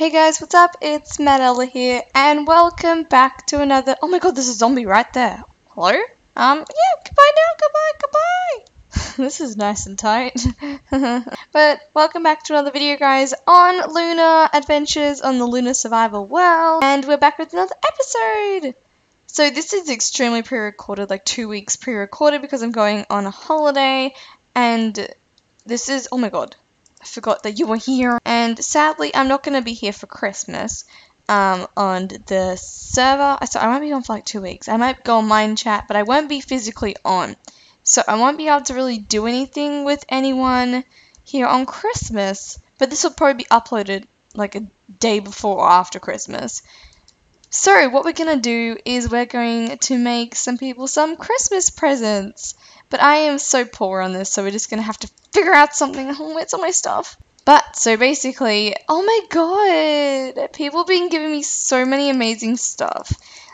Hey guys, what's up? It's Madella here, and welcome back to another... Oh my god, there's a zombie right there. Hello? Yeah, goodbye now, goodbye. This is nice and tight. But welcome back to another video, guys, on Lunar Adventures on the Lunar Survival World, and we're back with another episode. So this is extremely pre-recorded, like 2 weeks pre-recorded, because I'm going on a holiday, and this is... Oh my god. I forgot that you were here, and sadly I'm not going to be here for Christmas on the server, so I won't be on for like 2 weeks. I might go on Mind Chat, but I won't be physically on, so I won't be able to really do anything with anyone here on Christmas, but this will probably be uploaded like a day before or after Christmas. So what we're going to do is we're going to make some people some Christmas presents. But I am so poor on this, so we're just going to have to figure out something. Oh, it's all my stuff. But, so basically, oh my god, people have been giving me so many amazing stuff.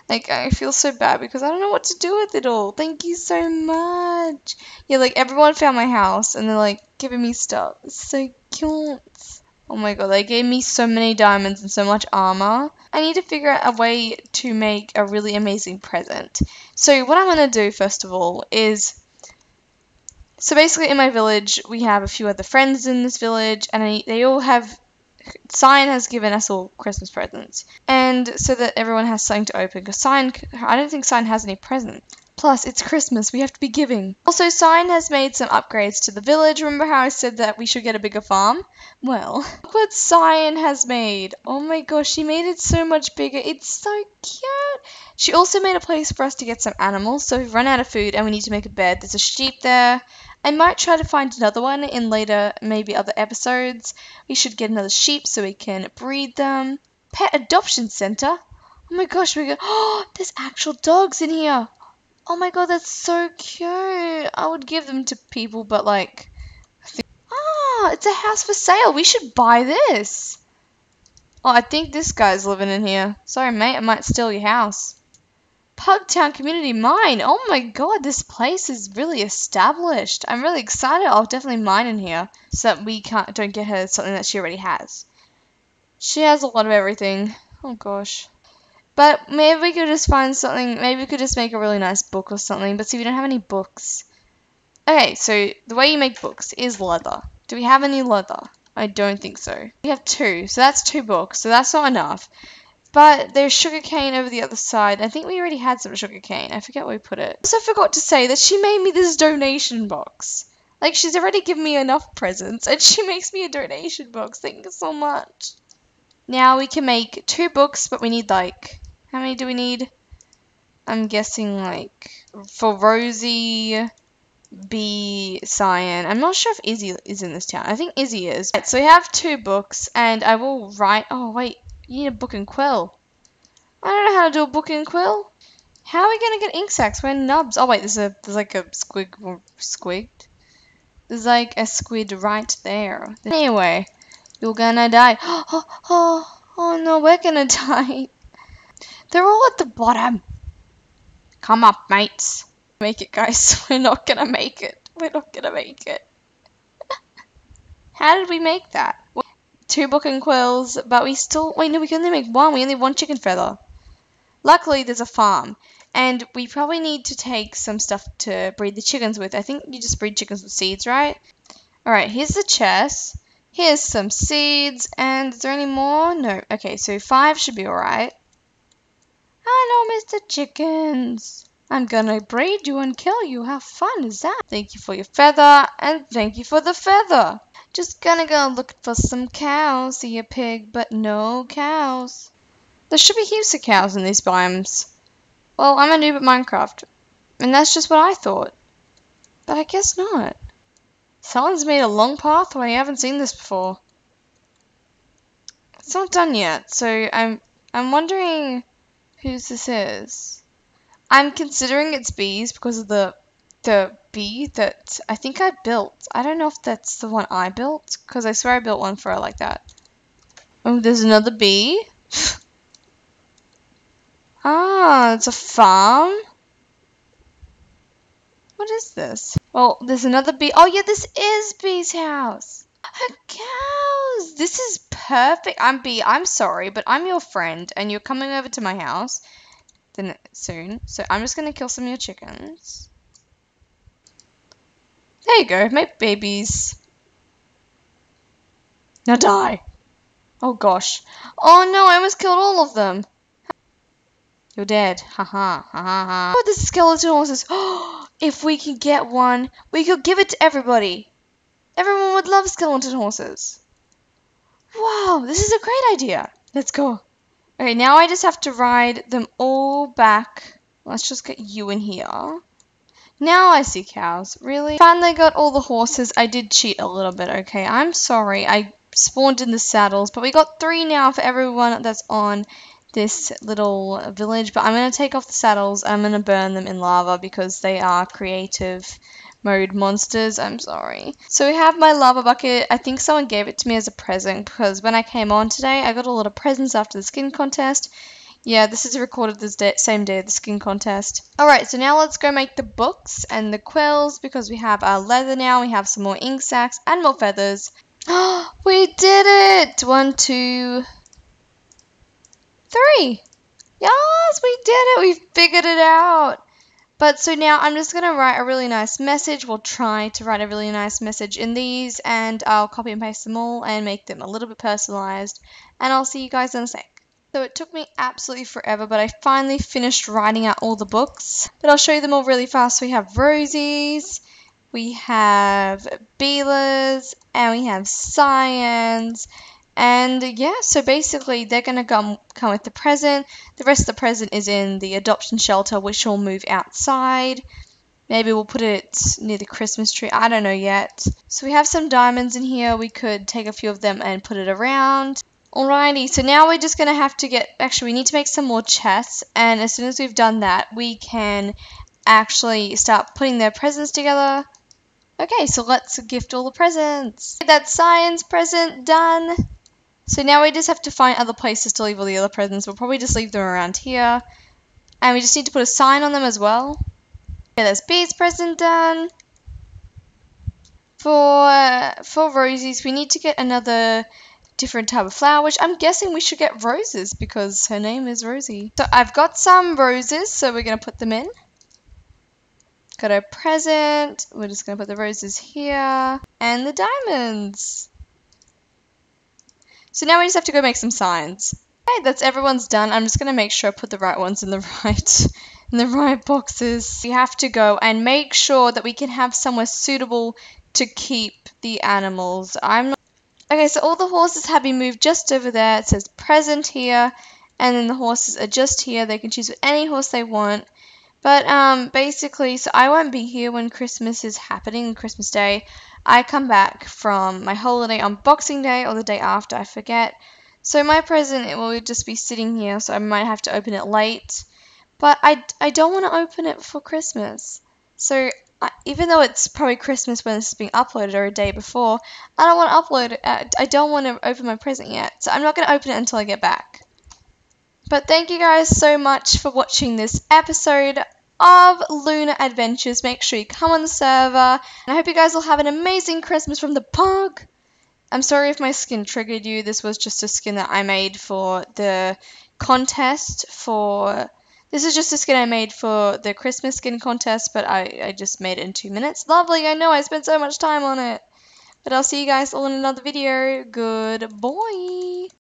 Like, I feel so bad because I don't know what to do with it all. Thank you so much. Yeah, like, everyone found my house, and they're, like, giving me stuff. It's so cute. Oh my god, they gave me so many diamonds and so much armor. I need to figure out a way to make a really amazing present. So what I'm going to do, first of all, is... So basically in my village, we have a few other friends in this village, and they all have... Cyan has given us all Christmas presents. And so that everyone has something to open, because Cyan... I don't think Cyan has any presents. Plus, it's Christmas, we have to be giving. Also, Cyan has made some upgrades to the village. Remember how I said that we should get a bigger farm? Well, look what Cyan has made. Oh my gosh, she made it so much bigger. It's so cute. She also made a place for us to get some animals, so we've run out of food and we need to make a bed. There's a sheep there. I might try to find another one in later, maybe other episodes. We should get another sheep so we can breed them. Pet adoption center? Oh my gosh, we go. Oh, there's actual dogs in here. Oh my god, that's so cute. I would give them to people, but like... Ah, it's a house for sale. We should buy this. Oh, I think this guy's living in here. Sorry, mate, I might steal your house. Pug Town Community Mine. Oh my god, this place is really established. I'm really excited. I'll definitely mine in here so that we don't get her something that she already has. She has a lot of everything. Oh gosh. But maybe we could just find something, maybe we could just make a really nice book or something, but see, we don't have any books. Okay, so the way you make books is leather. Do we have any leather? I don't think so. We have two, so that's two books, so that's not enough. But there's sugarcane over the other side. I think we already had some sugarcane. I forget where we put it. I also forgot to say that she made me this donation box. Like, she's already given me enough presents, and she makes me a donation box. Thank you so much. Now we can make two books, but we need, like... How many do we need? I'm guessing like for Rosie, Bee, Cyan. I'm not sure if Izzy is in this town. I think Izzy is. Right, so we have two books, and I will write. Oh wait, you need a book and quill. I don't know how to do a book and quill. How are we gonna get ink sacs? We're nubs. Oh wait, there's like a squigged. There's like a squid right there. Anyway, you're gonna die. Oh no, we're gonna die. They're all at the bottom. Come up, mates. Make it, guys. We're not gonna make it. We're not gonna make it. How did we make that? Two book and quills, but we still... Wait, no, we can only make one. We only have one chicken feather. Luckily, there's a farm. And we probably need to take some stuff to breed the chickens with. I think you just breed chickens with seeds, right? Alright, here's the chest. Here's some seeds. And is there any more? No. Okay, so 5 should be alright. Hello, Mr. Chickens. I'm gonna braid you and kill you. How fun is that? Thank you for your feather, and thank you for the feather. Just gonna go look for some cows. See a pig, but no cows. There should be heaps of cows in these biomes. Well, I'm a noob at Minecraft, and that's just what I thought. But I guess not. Someone's made a long pathway. I haven't seen this before. It's not done yet, so I'm wondering... Whose this is? I'm considering it's Bee's because of the bee that I think I built. I don't know if that's the one I built, because I swear I built one for her like that. Oh, there's another bee. Ah, it's a farm. What is this? Well, there's another bee. Oh yeah, this is Bee's house. Her cows. This is perfect. perfect. I'm Bee. I'm sorry, but I'm your friend, and you're coming over to my house soon. So I'm just going to kill some of your chickens. There you go. My babies. Now die. Oh, gosh. Oh, no. I almost killed all of them. You're dead. Ha ha. Ha ha ha. Oh, the skeleton horses. Oh, if we can get one, we could give it to everybody. Everyone would love skeleton horses. Wow, this is a great idea. Let's go. Okay, now I just have to ride them all back. Let's just get you in here. Now I see cows. Really? Finally got all the horses. I did cheat a little bit, okay? I'm sorry. I spawned in the saddles, but we got 3 now for everyone that's on this little village. But I'm going to take off the saddles. I'm going to burn them in lava because they are creative mode monsters. I'm sorry. So we have my lava bucket. I think someone gave it to me as a present because when I came on today, I got a lot of presents after the skin contest. Yeah, this is recorded this day, same day of the skin contest. Alright, so now let's go make the books and the quills because we have our leather now. We have some more ink sacks and more feathers. Oh, we did it! 1, 2, 3. Yes, we did it. We figured it out. But so now I'm just going to write a really nice message. We'll try to write a really nice message in these, and I'll copy and paste them all and make them a little bit personalized. And I'll see you guys in a sec. So it took me absolutely forever, but I finally finished writing out all the books. But I'll show you them all really fast. So we have Rosie's, we have Beela's, and we have Cyan's. And yeah, so basically they're going to come with the present. The rest of the present is in the adoption shelter, which will move outside. Maybe we'll put it near the Christmas tree. I don't know yet. So we have some diamonds in here. We could take a few of them and put it around. Alrighty, so now we're just going to have to get... Actually, we need to make some more chests. And as soon as we've done that, we can actually start putting their presents together. Okay, so let's gift all the presents. That's Cyan's present done. So now we just have to find other places to leave all the other presents. We'll probably just leave them around here. And we just need to put a sign on them as well. Okay, that's Bee's present done. For Rosie's, we need to get another different type of flower, which I'm guessing we should get roses because her name is Rosie. So I've got some roses, so we're going to put them in. Got our present. We're just going to put the roses here. And the diamonds. So now we just have to go make some signs. Okay, that's everyone's done. I'm just going to make sure I put the right ones in the right boxes. We have to go and make sure that we can have somewhere suitable to keep the animals. Okay, so all the horses have been moved just over there. It says present here, and then the horses are just here. They can choose any horse they want. But basically, so I won't be here when Christmas is happening, Christmas Day. I come back from my holiday on Boxing Day or the day after, I forget. So my present, it will just be sitting here, so I might have to open it late. But I don't want to open it for Christmas. So even though it's probably Christmas when this is being uploaded or a day before, I don't want to upload it. I don't want to open my present yet, so I'm not going to open it until I get back. But thank you guys so much for watching this episode of Lunar Adventures. Make sure you come on the server, and I hope you guys will have an amazing Christmas from the pug. I'm sorry if my skin triggered you. This was just a skin that I made for the contest for... This is just a skin I made for the Christmas skin contest, but I just made it in 2 minutes. Lovely, I know, I spent so much time on it. But I'll see you guys all in another video. Good boy.